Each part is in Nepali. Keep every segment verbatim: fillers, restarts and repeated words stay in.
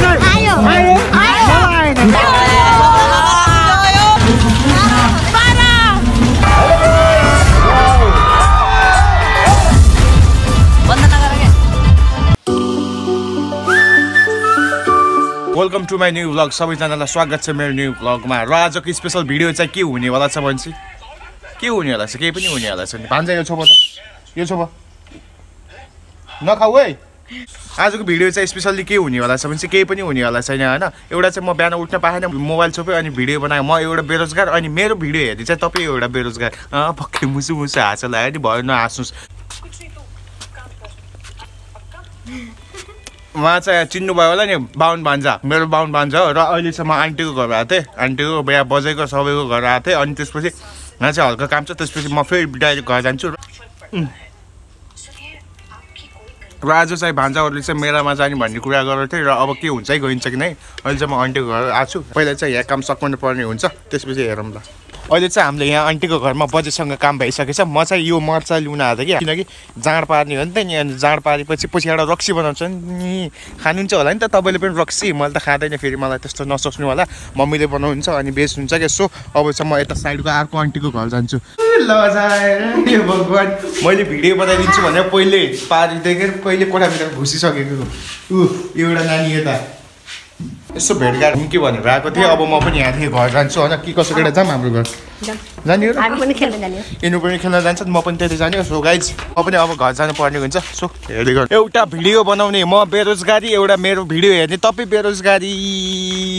Ayun! Welcome to my new vlog. सबैजनालाई स्वागत छ मेरो न्यू व्लगमा। र आजको स्पेसल भिडियो चाहिँ के हुनेवाला छ भन्छ के हुनेवाला छ, केही पनि हुनेवाला छैन। भान्जा यो छोपो त यो छोपो नखाऊ है। आजको भिडियो चाहिँ स्पेसल्ली के हुनेवाला छ भन्छ केही पनि हुनेवाला छैन हैन। एउटा चाहिँ म बिहान उठ्न पाएन, मोबाइल छोप्यो अनि भिडियो बनाएँ। म एउटा बेरोजगार अनि मेरो भिडियो हेर्दै चाहिँ तपाईँ एउटा बेरोजगार। पक्कै मुसु मुसु हाँस लाग्यो नि, भयो नहाँस्नुस्। उहाँ चाहिँ चिन्नुभयो होला नि, बाहुन भान्जा, मेरो बाहुन भान्जा हो। र अहिलेसम्म आन्टीको घर आएको थिएँ, आन्टीको बिहा बजेको सबैको घर आएको थिएँ। अनि त्यसपछि यहाँ चाहिँ हल्का काम छ, त्यसपछि म फेरि डाइरेक्ट घर जान्छु। र आज चाहिँ भान्जाहरूले चाहिँ मेलामा जाने भन्ने कुरा गरेको थिएँ। र अब के हुन्छ कि गइन्छ कि नै, अहिले चाहिँ म आन्टीको घर आएको छु। पहिला चाहिँ यहाँ काम सकिनु पर्ने हुन्छ, त्यसपछि हेरौँ ल। अहिले चाहिँ हामीले यहाँ आन्टीको घरमा बजेसँग काम भइसकेछ। म चाहिँ यो मर्चा लिन आएको थिएँ कि, किनकि जाँड पार्ने हो नि त नि। अनि जाँड पारेपछि पछि एउटा रक्सी बनाउँछ नि, खानुहुन्छ होला नि त तपाईँले पनि रक्सी। मैले त खाँदैन, फेरि मलाई त्यस्तो नसोच्नु होला, मम्मीले बनाउनुहुन्छ अनि बेच्नुहुन्छ क्या। सो अब चाहिँ म यता साइडको अर्को आन्टीको घर जान्छु। भगवान्, मैले भिडियो बनाइदिन्छु भनेर पहिले पारिदिएँ, पहिले कोठाभित्र घुसिसकेको ऊ एउटा नानी यता यसो भेटघाट हुँ कि भनेर आएको थिएँ। अब म पनि यहाँ थिएँ घर जान्छु होइन कि, कसो एउटा जाऊँ हाम्रो घर जाने हो, यिनीहरू पनि खेल्न जान्छ, म पनि त्यतै जाने हो। सो गाइज, म पनि अब घर जानु पर्ने हुन्छ। सो हेर्दै गर्नु, एउटा भिडियो बनाउने म बेरोजगारी, एउटा मेरो भिडियो हेर्ने तपाईँ बेरोजगारी।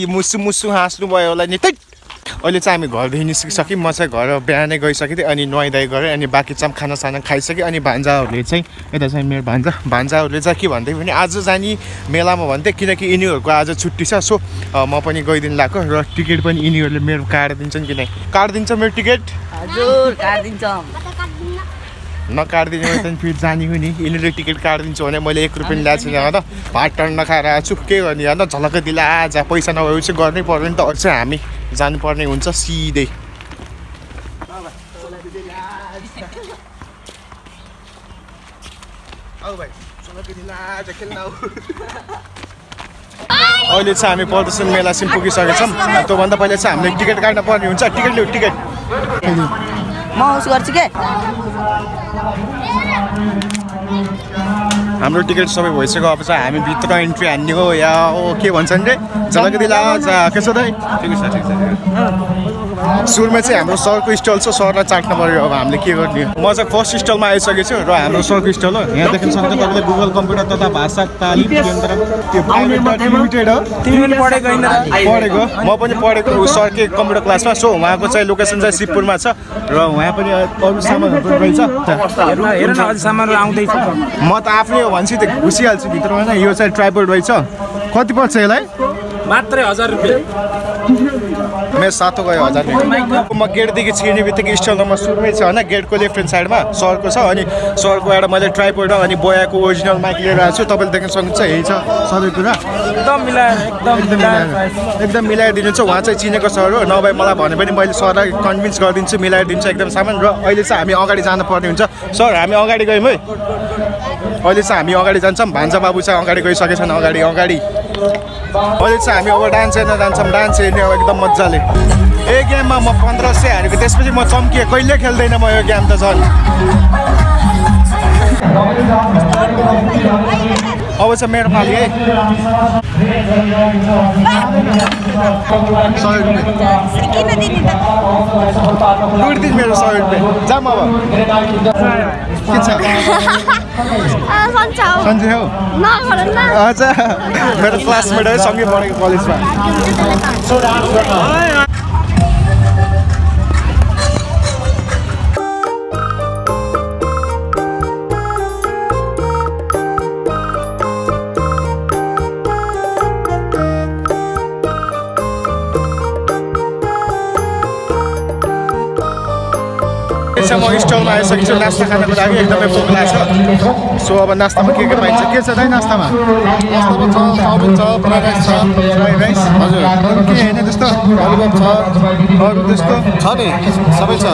मुसु मुसु हाँस्नुभयो होला नि। त्यही अहिले चाहिँ हामी घरदेखि निस्किसक्यौँ। म चाहिँ घर बिहानै गइसकेँ थिएँ, अनि नुहाइ धुवाइ गरेँ, अनि बाँकी चाहिँ खानासाना खाइसकेँ। अनि भान्जाहरूले चाहिँ यता चाहिँ मेरो भान्जा भान्जाहरूले चाहिँ के भन्दै भने आज जाने मेलामा भन्थे, किनकि यिनीहरूको आज छुट्टी छ। सो म पनि गइदिनु लाग्यो। र टिकट पनि यिनीहरूले मेरो काटिदिन्छन् कि नै, काटिदिन्छ मेरो टिकट? हजुर काटिदिन्छ। नकाटिदिनु भने त फेरि जाने हो नि। यिनीहरूले टिकट काटिदिन्छु भने मैले एक रुपियाँ ल्याएको छुइनँ त, भात टन नखाएर आएको छु। के गर्ने होइन, झलक्कै दिला आज पैसा नभएपछि गर्नै पर्यो नि त। अझै हामी जानुपर्ने हुन्छ सिधै। अहिले चाहिँ हामी प्रदर्शन मेला सिम पुगिसकेछौँ। त्योभन्दा पहिला चाहिँ हामीले टिकट काट्न पर्ने हुन्छ। टिकट ल्याऊ, टिकट म उस गर्छु के। हाम्रो टिकट सबै भइसक्यो। अब चाहिँ हामी भित्र इन्ट्री हान्ने हो या ओ के भन्छन् रे, झलक दिला कसो दाइ? ठिक छ, ठिक छ। सुरुमा चाहिँ हाम्रो सरको स्टल छ, सरलाई चाट्न पऱ्यो। अब हामीले के गर्ने? म चाहिँ फर्स्ट स्टलमा आइसकेको छु। र हाम्रो सरको स्टल हो, यहाँ देख्न सक्नुहुन्छ तपाईँले। गुगल कम्प्युटर तथा भाषा तालिम केन्द्र, त्यो प्राइभेट लिमिटेड हो। तिमीले पढेको हैन? पढेको, म पनि पढेको सरकै कम्प्युटर क्लासमा। सो उहाँको चाहिँ लोकेसन चाहिँ शिवपुरमा छ। र उहाँ पनि अरू सामानहरू पनि रहेछ, हेर न अझै सामानहरू आउँदै छ। म त आफै हो भनेपछि त्यो घुसिहाल्छु भित्र होइन। यो चाहिँ ट्राइपोड रहेछ। कति पर्छ यसलाई? मात्रै हजार रुपियाँ। मेरो सातो गयो हजार। म गेटदेखि छिर्ने बित्तिकै स्टल नम्बर सुरुमै छ होइन। गेटको लेफ्ट ह्यान्ड साइडमा सरको छ, अनि सरको एउटा मैले ट्राइपोड अनि बोयाको ओरिजिनल माइक लिएर आएको छु। तपाईँले देख्न सक्नुहुन्छ, यही छ सबै कुरा एकदम मिलाएर एकदम एकदम मिलाइदिनुहुन्छ। उहाँ चाहिँ चिनेको सर हो, नभए मलाई भने पनि मैले सरलाई कन्भिन्स गरिदिन्छु, मिलाइदिन्छु एकदम सामान। र अहिले चाहिँ हामी अगाडि जानुपर्ने हुन्छ। सर हामी अगाडि गयौँ है, अहिले चाहिँ हामी अगाडि जान्छौँ। भान्जा बाबु चाहिँ अगाडि गइसकेछन्, अगाडि अगाडि। अहिले चाहिँ हामी अब डान्स हेर्न जान्छौँ, डान्स हेर्ने अब एकदम मजाले। यो गेममा म पन्ध्र सय हारेको, त्यसपछि म चम्किएँ, कहिले खेल्दैन म यो गेम त झन्। अब चाहिँ मेरो पालि है। सय रुपियाँ दुई दिन मेरो सय रुपियाँ जाम। अब के छ? सन्चै हो? हजुर, मेरो क्लासमेट है, सँगै पढेको कलेजमा। ऐसा म स्टलमा आइसकेछु नास्ता खानको लागि एकदमै भोक लाग्छ सो अब नास्तामा के के पाइन्छ के छ दाइ नास्तामा नास्तामा छ चाउमिन छ फ्राइड राइस छ फ्राइड राइस हजुर के हैन त्यस्तो भलिबल छ अरु त्यस्तो छ नि सबै छ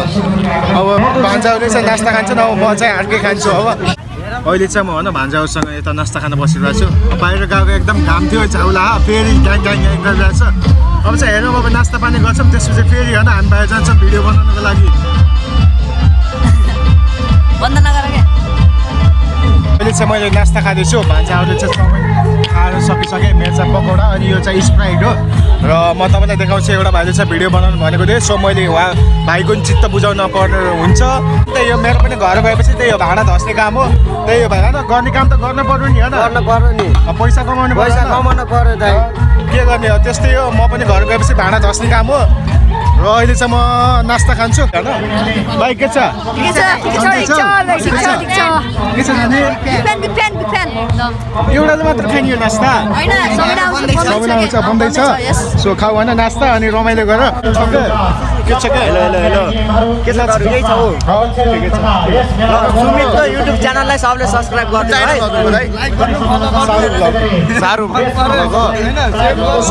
अब भान्जाहरुले चाहिँ नास्ता खान्छन् अब म चाहिँ हाटकै खान्छु अब अहिले चाहिँ म हैन भान्जाहरुसँग यता नास्ता खान बसिरहेको छु बाहिर गएको एकदम घाम थियो चाउला फेरि गाङ गाङ एकदम रहेछ अब चाहिँ हेरौँ अब नास्ता पानी गर्छौँ त्यसपछि फेरि हैन हामी बाहिर जान्छौँ भिडियो बनाउनको लागि अहिले चाहिँ मैले नास्ता खाँदैछु भान्जाहरूले चाहिँ सबै खाएर सकिसके मेरो चाहिँ पकौडा अनि यो चाहिँ स्प्राइट हो र म तपाईलाई देखाउँछु एउटा भाइले चाहिँ भिडियो बनाउनु भनेको थियो सो मैले उहाँ भाइको नि चित्त बुझाउन पर्ने हुन्छ त्यही यो मेरो पनि घर गएपछि त्यही हो भाँडा धस्ने काम हो त्यही हो भाइ हैन गर्ने काम त गर्न पर्नु नि हैन गर्न पर्नु नि पैसा कमाउनु पैसा कमाउन पर्यो दाइ के गर्ने हो त्यस्तै हो म पनि घर गएपछि भाँडा धस्ने काम हो र अहिले चाहिँ म नास्ता खान्छु हैन भाइ के छ के छ के छ के छ के छ के छ नि पेन पेन पेन एउटा मात्र खाने यो नास्ता हैन सबैले आउँछ बन्दै छ सो खाऊ हैन नास्ता अनि रमाइलो गर के छ के हेलो हेलो हेलो के छ अरु यही छ हो ठिकै छ सुमितको युट्युब च्यानललाई सबैले सब्स्क्राइब गर्दिनु है लाइक गर्नु सारु भ्लग सारु भ्लग हैन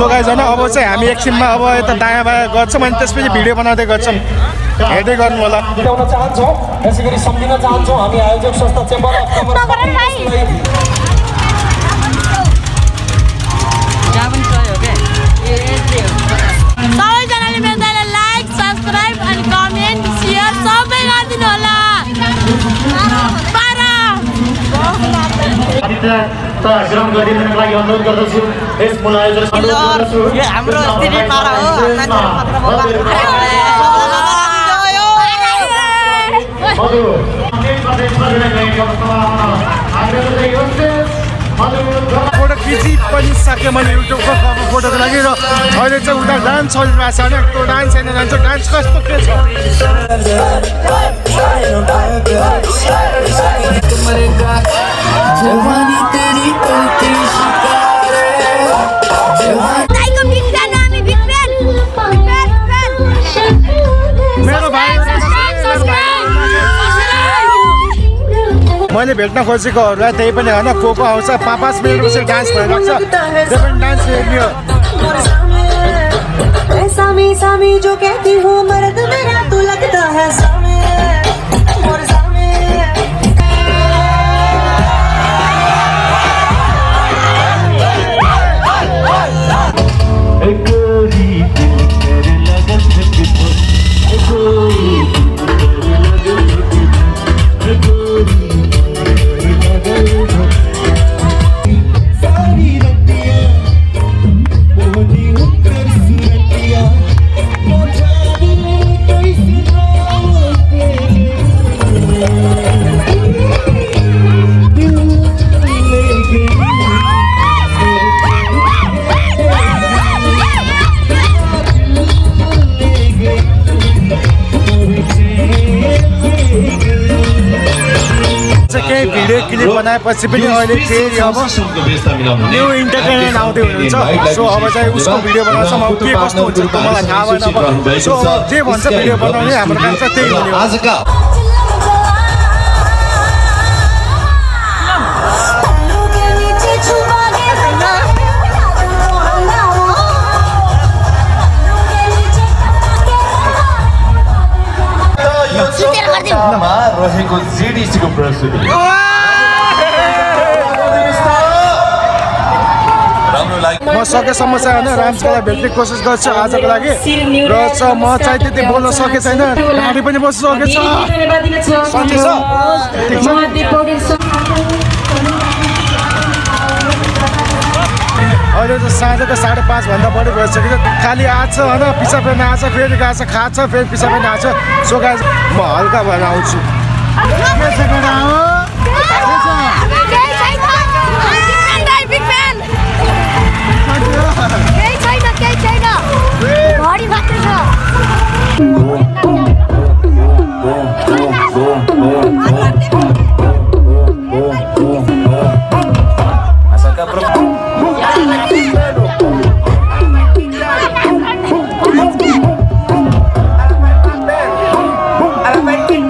सो गाइस हैन अब चाहिँ हामी एकछिनमा अब यता दायाँ बायाँ गर्छौं अनि त्यसपछि भिडियो बनाउँदै गर्छौं हेर्दै गर्नु होला बिताउन चाहन्छौ त्यसैगरी सम्झिन चाहन्छौ हामी आयोजक संस्था चेम्बर अक्टोबर जावन गयो के ए ए सबै जनाले मेरो दाइलाई लाइक सब्स्क्राइब अनि कमेन्ट शेयर सबै गरिदिनु होला पारा आदित्य त ग्राम गरिदिनको लागि अनुरोध गर्दछु यस मूल आयोजक गर्दछु यो हाम्रो स्थिति पारा हो हामीलाई पत्र हजुर फोटो खिचि पनि सके मैले युट्युबको फोटोको लागि र अहिले चाहिँ उता डान्स चलिरहेको छ हैन त्यो डान्स हैन जान्छ डान्स कस्तो के छ जवानी तेरी करती शिकार टाइगर बिक्रा नामी बिक्रा मेरो भाइ मैले भेट्न खोजेकोहरुलाई त्यही पनि हैन को को आउँछ पाँच मिनेटपछि डान्स भइरहेछ जसले डान्स हेर्नियो ऐसा में सामी जो कहती हूं मर्द मेरा तू लगता है सामे और सामे एक गोरी तेरे लगन से एक गोरी क्लिप बनाएपछि पनि अहिले फेरि अब न्यू इन्टरटेनमेन्ट आउँदै हुनुहुन्छ सो अब चाहिँ उसको भिडियो बनाउँछ अब के कस्तो हुन्छ मलाई थाहा भएन सो जे भन्छ भिडियो बनाउने हाम्रो काम चाहिँ त्यही हो आजका रहेको जेडीसीको प्रस्तुति म सकेसम्म चाहिँ हैन रामसलाई भेट्ने कोसिस गर्छु आजको लागि र छ म चाहिँ त्यति बोल्न सके छैन गाडी पनि बस्न सकेछ सन्चै छ अहिले त साँझको साढे पाँच भन्दा बढी भइसक्यो खालि आज हैन पिसाब गर्न आज फेरि गाछ खाछ फेरि पिसाब गर्न आज सो गाइस म हल्का भएर आउँछु केही छैन केही छैन घडी मात्र छ आशाका प्रभु अरे भाइ किन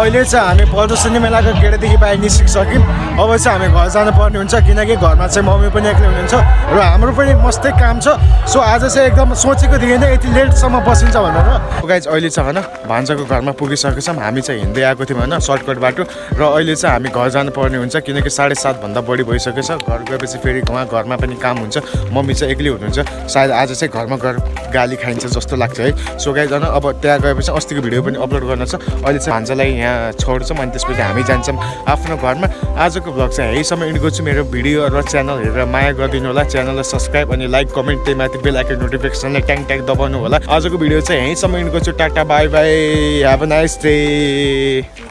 अहिले चाहिँ हामी प्रदूषणी मेलाको गेटदेखि बाहिर निस्किसक्यौं। अब चाहिँ हामी घर जानु पर्ने हुन्छ किनकि घरमा चाहिँ मम्मी पनि एक्लै हुनुहुन्छ र हाम्रो पनि मस्तै काम छ। सो आज चाहिँ एकदम सोचेको थिएन यति लेटसम्म बसिन्छ भनेर। गाइज अहिले चाहिँ हैन भान्जाको घरमा पुगिसकेछौं। हामी चाहिँ हिँड्दै आएको थियौं हैन सर्टकट बाटो र अहिले चाहिँ हामी घर जानु पर्ने हुन्छ किनकि साढे सात भन्दा बढी भइसकेछ। घर गएपछि फेरि उहाँ घरमा पनि काम हुन्छ, मम्मी चाहिँ एक्लै हुनुहुन्छ। सायद आज चाहिँ घरमा गएर गाली खाइन्छ जस्तो लाग्छ है। सो गाइज हैन अब त्यहाँ गएपछि अस्तिको भिडियो पनि अपलोड गर्न छ। अहिले चाहिँ भान्जालाई यहाँ छोड्छौँ अनि त्यसपछि हामी जान्छौँ आफ्नो घरमा। आजको भ्लग चाहिँ यहीसम्म एन्ड गर्छु। मेरो भिडियो र च्यानल हेरेर माया गरिदिनु होला। च्यानललाई सब्सक्राइब अनि लाइक कमेन्ट त्यही माथि बेल आइकन नोटिफिकेसनलाई ट्याङ ट्याङ दबाउनु होला। आजको भिडियो चाहिँ यहीसम्म एन्ड गर्छु। Tata bye bye, have a nice day.